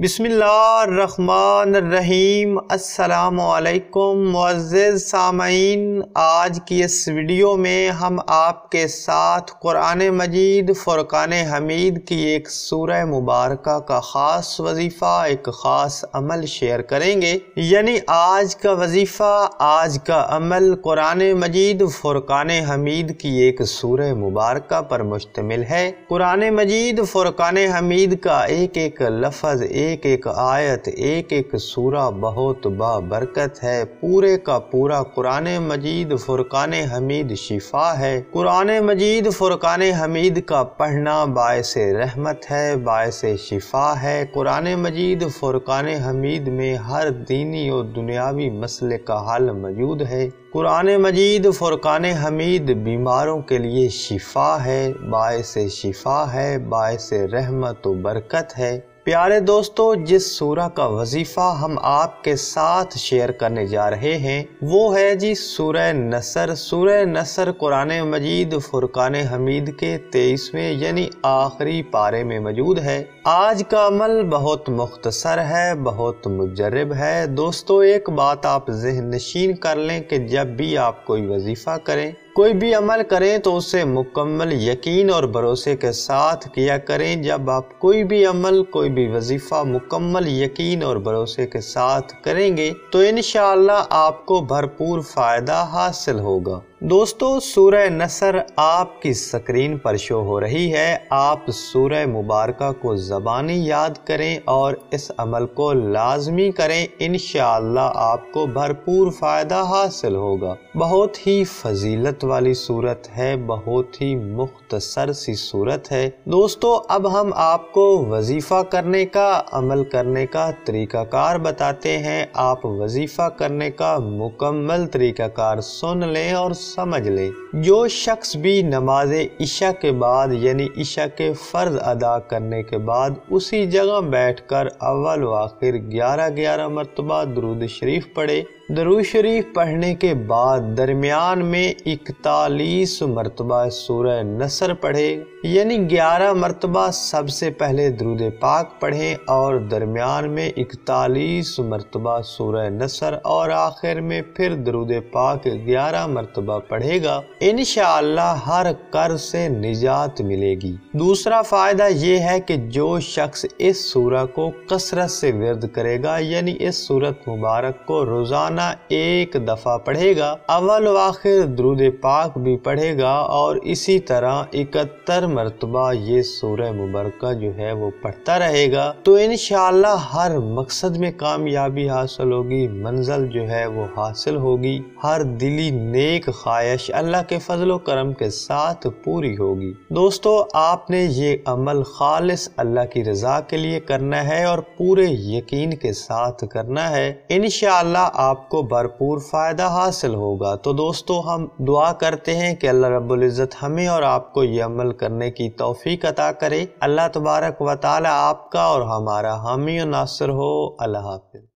बिस्मिल्लाहिर्रहमानिर्रहीम। अस्सलामुअलैकुम मुअज़्ज़िज़ सामईन, आज की इस वीडियो में हम आपके साथ कुरान मजीद फ़ुरक़ान हमीद की एक सूरह मुबारका का ख़ास वजीफ़ा, एक ख़ास अमल शेयर करेंगे। यानी आज का वजीफ़ा, आज का अमल कुरान मजीद फ़ुरक़ान हमीद की एक सूरह मुबारका पर मुश्तमिल है। कुरान मजीद फ़ुरक़ान हमीद का एक एक लफ्ज़, एक एक आयत, एक एक सूरा बहुत बाबरकत है। पूरे का पूरा कुरान मजीद फ़ुरक़ान हमीद शिफा है। कुरान मजीद फ़ुरक़ान हमीद का पढ़ना बायसे रहमत है, बायसे शिफा है। कुरान मजीद फ़ुरक़ान हमीद में हर दीनी और दुनियावी मसले का हल मौजूद है। कुरान मजीद फ़ुरक़ान हमीद बीमारों के लिए शिफा है, बायसे शिफा है, बायसे रहमत और बरकत है। प्यारे दोस्तों, जिस सूरा का वजीफ़ा हम आपके साथ शेयर करने जा रहे हैं वो है जी सूरह नसर। सूरह नसर कुरान मजीद फ़ुरक़ान हमीद के 23वें यानी आखिरी पारे में मौजूद है। आज का अमल बहुत मुख्तसर है, बहुत मुजरब है। दोस्तों, एक बात आप जहन नशीन कर लें कि जब भी आप कोई वजीफ़ा करें, कोई भी अमल करें, तो उसे मुकम्मल यकीन और भरोसे के साथ किया करें। जब आप कोई भी अमल, कोई भी वजीफ़ा मुकम्मल यकीन और भरोसे के साथ करेंगे तो इंशाअल्लाह आपको भरपूर फ़ायदा हासिल होगा। दोस्तों, सूरह नसर आपकी स्क्रीन पर शो हो रही है। आप सूरह मुबारका को ज़बानी याद करें और इस अमल को लाजमी करें, इंशाअल्लाह आपको भरपूर फ़ायदा हासिल होगा। बहुत ही फजीलत वाली सूरत है, बहुत ही मुख्तसर सी सूरत है। दोस्तों, अब हम आपको वजीफ़ा करने का, अमल करने का तरीक़ाकार बताते हैं। आप वजीफ़ा करने का मुकम्मल तरीक़ाकार सुन लें और समझ लें। जो शख्स भी नमाज इशा के बाद यानी इशा के फ़र्ज़ अदा करने के बाद उसी जगह बैठकर अव्वल व आखिर 11-11 मरतबा दरूद शरीफ पढ़े। दरूद शरीफ पढ़ने के बाद दरमियान में 41 मरतबा सूरह नसर पढ़े, यानी 11 मरतबा सबसे पहले दरूद पाक पढ़ें और दरमियान में 41 मरतबा सूरह नसर और आखिर में फिर दरूद पाक 11 मरतबा पढ़ेगा, इंशाअल्लाह हर कर्ज़ से निजात मिलेगी। दूसरा फ़ायदा ये है कि जो शख्स इस सूरह को कसरत से विर्द करेगा यानी इस सूरत मुबारक को रोज़ाना एक दफ़ा पढ़ेगा, अव्वल व आखिर दरूद पाक भी पढ़ेगा और इसी तरह 71 मरतबा ये सूरह मुबारका जो है वो पढ़ता रहेगा, तो इंशाअल्लाह हर मकसद में कामयाबी हासिल होगी, मंजिल जो है वो हासिल होगी, हर दिली नेक ख्वाहिश अल्लाह के फजलो करम के साथ पूरी होगी। दोस्तों, आपने ये अमल खालिस अल्लाह की रजा के लिए करना है और पूरे यकीन के साथ करना है, इंशाअल्लाह आप को भरपूर फ़ायदा हासिल होगा। तो दोस्तों, हम दुआ करते हैं कि अल्लाह रब्बुल इज़्ज़त हमें और आपको ये अमल करने की तौफीक अता करे। अल्लाह तबारक व तआला आपका और हमारा हामी और नासिर हो। अल्लाह हाफ़िज़।